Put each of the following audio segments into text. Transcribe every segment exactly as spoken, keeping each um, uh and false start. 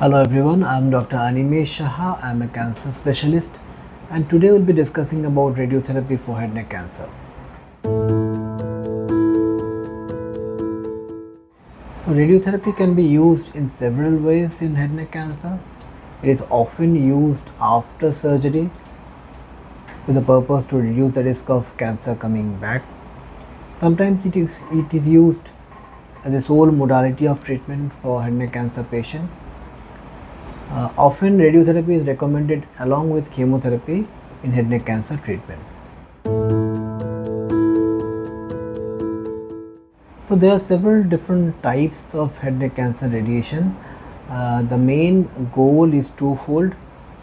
Hello everyone, I am Doctor Animesh Saha. I am a cancer specialist and today we will be discussing about radiotherapy for head neck cancer. So radiotherapy can be used in several ways in head neck cancer. It is often used after surgery with the purpose to reduce the risk of cancer coming back. Sometimes it is, it is used as a sole modality of treatment for head neck cancer patient. Uh, often radiotherapy is recommended along with chemotherapy in head neck cancer treatment. So there are several different types of head neck cancer radiation. Uh, the main goal is twofold.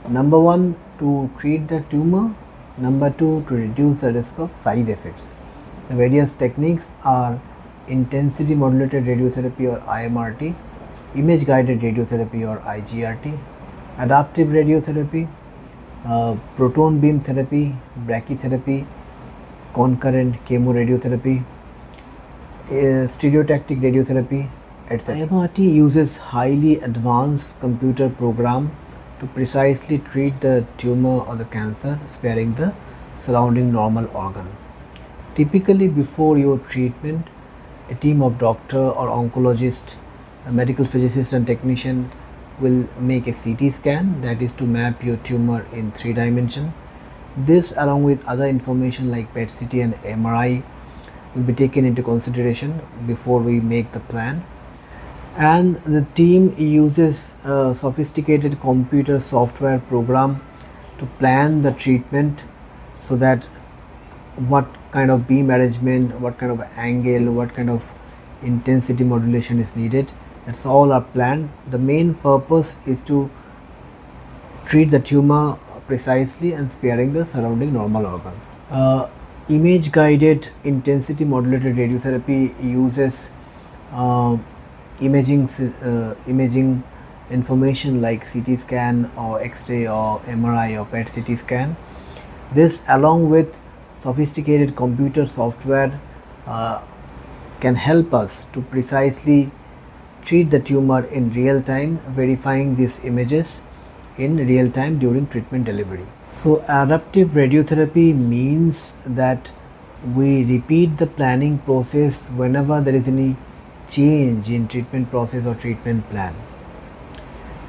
Number one, to treat the tumor. Number two, to reduce the risk of side effects. The various techniques are intensity modulated radiotherapy or I M R T, image guided radiotherapy or I G R T, adaptive radiotherapy, uh, proton beam therapy, brachytherapy, concurrent chemo-radiotherapy, uh, stereotactic radiotherapy, et cetera. I M R T uses highly advanced computer program to precisely treat the tumor or the cancer, sparing the surrounding normal organ. Typically before your treatment, a team of doctor or oncologist, a medical physicist and technician will make a C T scan, that is to map your tumor in three dimension. This along with other information like P E T C T and M R I will be taken into consideration before we make the plan. And the team uses a sophisticated computer software program to plan the treatment, so that what kind of beam arrangement, what kind of angle, what kind of intensity modulation is needed. That's all our plan. The main purpose is to treat the tumor precisely and sparing the surrounding normal organ. Uh, image guided intensity modulated radiotherapy uses uh, imaging, uh, imaging information like C T scan or X-ray or M R I or P E T C T scan. This along with sophisticated computer software uh, can help us to precisely treat the tumor in real time, verifying these images in real time during treatment delivery. So adaptive radiotherapy means that we repeat the planning process whenever there is any change in treatment process or treatment plan.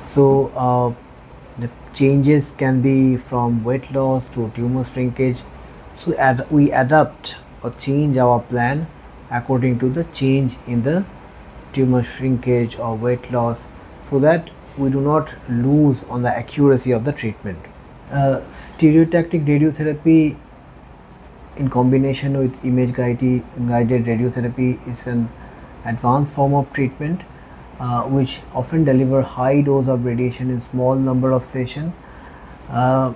So uh, the changes can be from weight loss to tumor shrinkage. So ad we adapt or change our plan according to the change in the tumor shrinkage or weight loss, so that we do not lose on the accuracy of the treatment. Uh, stereotactic radiotherapy in combination with image guided radiotherapy is an advanced form of treatment uh, which often deliver high dose of radiation in small number of sessions, uh,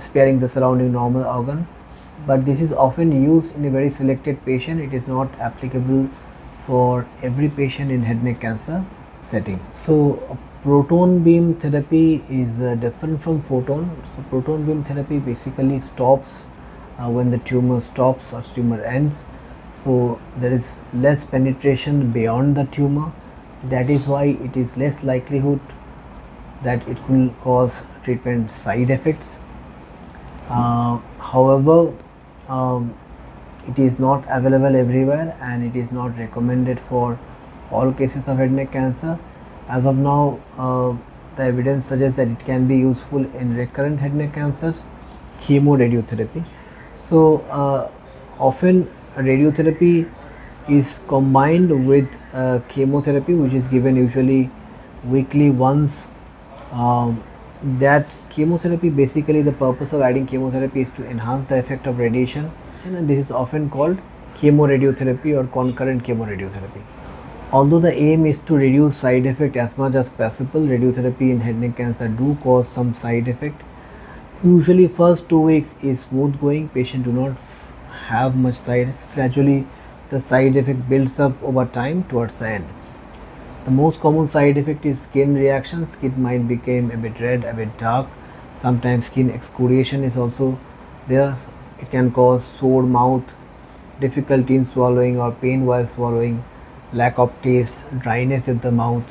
sparing the surrounding normal organ. But this is often used in a very selected patient. It is not applicable for every patient in head neck cancer setting. So proton beam therapy is uh, different from photon. So proton beam therapy basically stops uh, when the tumor stops or tumor ends. So there is less penetration beyond the tumor. That is why it is less likelihood that it will cause treatment side effects. Uh, however, Um, it is not available everywhere and it is not recommended for all cases of head neck cancer. As of now, uh, the evidence suggests that it can be useful in recurrent head neck cancers, chemo-radiotherapy. So uh, often radiotherapy is combined with uh, chemotherapy, which is given usually weekly once. Um, that chemotherapy, basically the purpose of adding chemotherapy is to enhance the effect of radiation, and this is often called chemo-radiotherapy or concurrent chemo-radiotherapy. Although the aim is to reduce side effect as much as possible, radiotherapy in head neck cancer do cause some side effect. Usually first two weeks is smooth going, patients do not have much side effect. Gradually the side effect builds up over time towards the end. The most common side effect is skin reaction. Skin might become a bit red, a bit dark. Sometimes skin excoriation is also there. It can cause sore mouth, difficulty in swallowing or pain while swallowing, lack of taste, dryness in the mouth,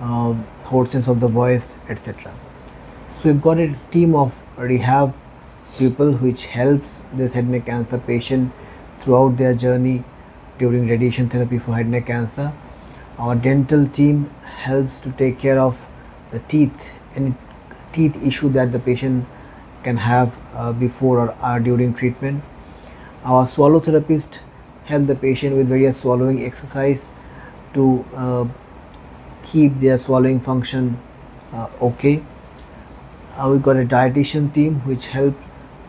um, hoarseness of the voice, et cetera. So we've got a team of rehab people which helps this head and neck cancer patient throughout their journey during radiation therapy for head and neck cancer. Our dental team helps to take care of the teeth, any teeth issue that the patient can have uh, before or uh, during treatment. Our swallow therapist helps the patient with various swallowing exercise to uh, keep their swallowing function uh, okay. Uh, we got a dietitian team which helps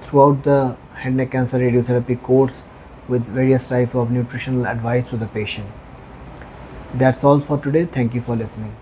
throughout the head and neck cancer radiotherapy course with various types of nutritional advice to the patient. That's all for today. Thank you for listening.